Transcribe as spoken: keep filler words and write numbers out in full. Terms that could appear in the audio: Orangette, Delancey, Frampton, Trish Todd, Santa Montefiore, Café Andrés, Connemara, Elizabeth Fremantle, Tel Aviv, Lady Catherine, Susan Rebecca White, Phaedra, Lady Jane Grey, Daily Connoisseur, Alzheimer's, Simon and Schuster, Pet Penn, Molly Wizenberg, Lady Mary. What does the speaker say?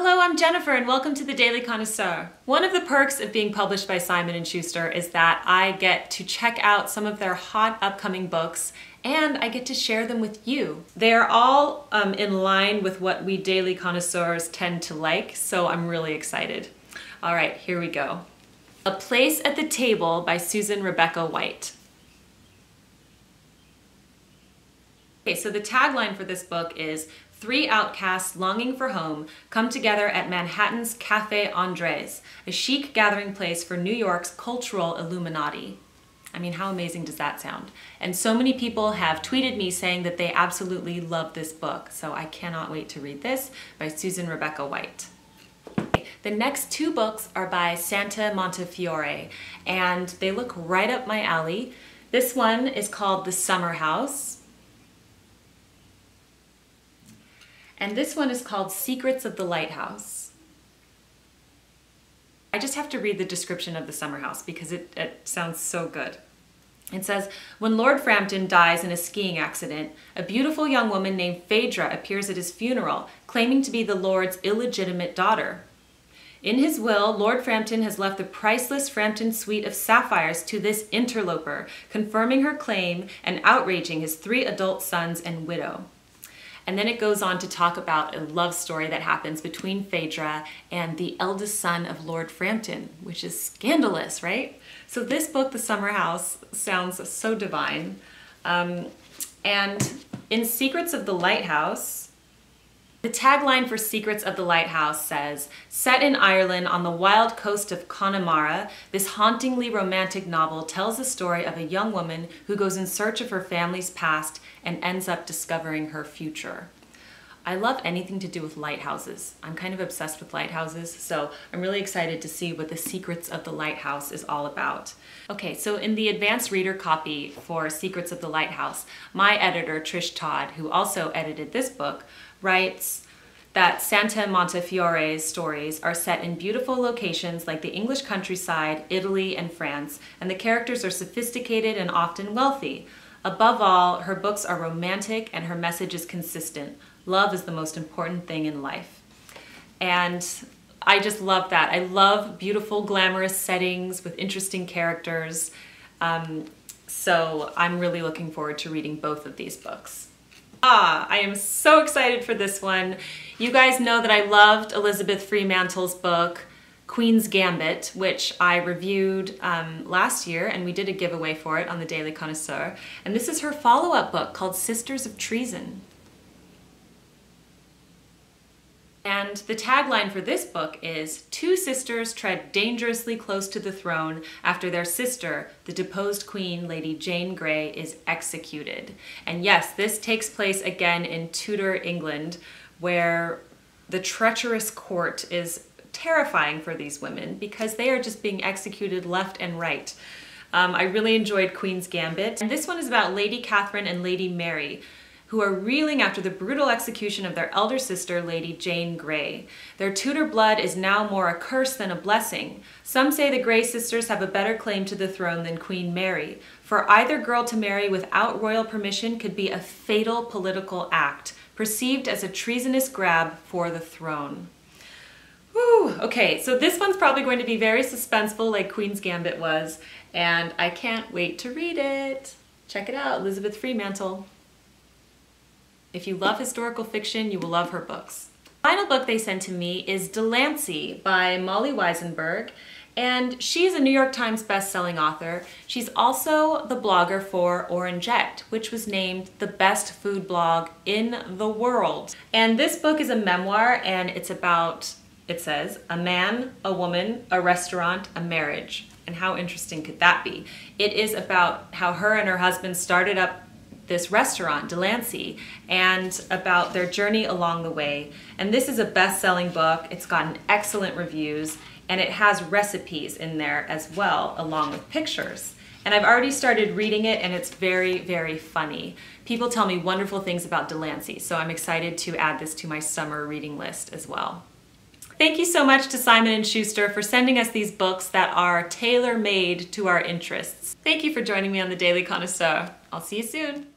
Hello, I'm Jennifer and welcome to the Daily Connoisseur. One of the perks of being published by Simon and Schuster is that I get to check out some of their hot upcoming books and I get to share them with you. They are all um, in line with what we Daily Connoisseurs tend to like, so I'm really excited. All right, here we go. A Place at the Table by Susan Rebecca White. Okay, so the tagline for this book is, three outcasts longing for home come together at Manhattan's Café Andrés, a chic gathering place for New York's cultural Illuminati. I mean, how amazing does that sound? And so many people have tweeted me saying that they absolutely love this book, so I cannot wait to read this by Susan Rebecca White. The next two books are by Santa Montefiore, and they look right up my alley. This one is called The Summer House, and this one is called Secrets of the Lighthouse. I just have to read the description of The Summer House because it, it sounds so good. It says, when Lord Frampton dies in a skiing accident, a beautiful young woman named Phaedra appears at his funeral, claiming to be the Lord's illegitimate daughter. In his will, Lord Frampton has left the priceless Frampton suite of sapphires to this interloper, confirming her claim and outraging his three adult sons and widow. And then it goes on to talk about a love story that happens between Phaedra and the eldest son of Lord Frampton, which is scandalous, right? So this book, The Summer House, sounds so divine. Um, and in Secrets of the Lighthouse, the tagline for Secrets of the Lighthouse says, set in Ireland on the wild coast of Connemara, this hauntingly romantic novel tells the story of a young woman who goes in search of her family's past and ends up discovering her future. I love anything to do with lighthouses. I'm kind of obsessed with lighthouses, so I'm really excited to see what The Secrets of the Lighthouse is all about. Okay, so in the advanced reader copy for Secrets of the Lighthouse, my editor, Trish Todd, who also edited this book, writes that Santa Montefiore's stories are set in beautiful locations like the English countryside, Italy, and France, and the characters are sophisticated and often wealthy. Above all, her books are romantic and her message is consistent. Love is the most important thing in life. And I just love that. I love beautiful, glamorous settings with interesting characters. Um, so I'm really looking forward to reading both of these books. Ah, I am so excited for this one. You guys know that I loved Elizabeth Fremantle's book, Queen's Gambit, which I reviewed um, last year, and we did a giveaway for it on the Daily Connoisseur. And this is her follow-up book called Sisters of Treason. And the tagline for this book is, two sisters tread dangerously close to the throne after their sister, the deposed queen, Lady Jane Grey, is executed. And yes, this takes place again in Tudor England, where the treacherous court is terrifying for these women because they are just being executed left and right. Um, I really enjoyed Queen's Gambit. And this one is about Lady Catherine and Lady Mary, who are reeling after the brutal execution of their elder sister, Lady Jane Grey. Their Tudor blood is now more a curse than a blessing. Some say the Grey sisters have a better claim to the throne than Queen Mary. For either girl to marry without royal permission could be a fatal political act, perceived as a treasonous grab for the throne. Whew. Okay, so this one's probably going to be very suspenseful like Queen's Gambit was, and I can't wait to read it. Check it out, Elizabeth Fremantle. If you love historical fiction, you will love her books. The final book they sent to me is Delancey by Molly Wizenberg, and she's a New York Times best-selling author. She's also the blogger for Orangette, which was named the best food blog in the world. And this book is a memoir, and it's about, it says, a man, a woman, a restaurant, a marriage. And how interesting could that be? It is about how her and her husband started up this restaurant, Delancey, and about their journey along the way. And this is a best-selling book. It's gotten excellent reviews, and it has recipes in there as well, along with pictures. And I've already started reading it, and it's very, very funny. People tell me wonderful things about Delancey, so I'm excited to add this to my summer reading list as well. Thank you so much to Simon and Schuster for sending us these books that are tailor-made to our interests. Thank you for joining me on the Daily Connoisseur. I'll see you soon.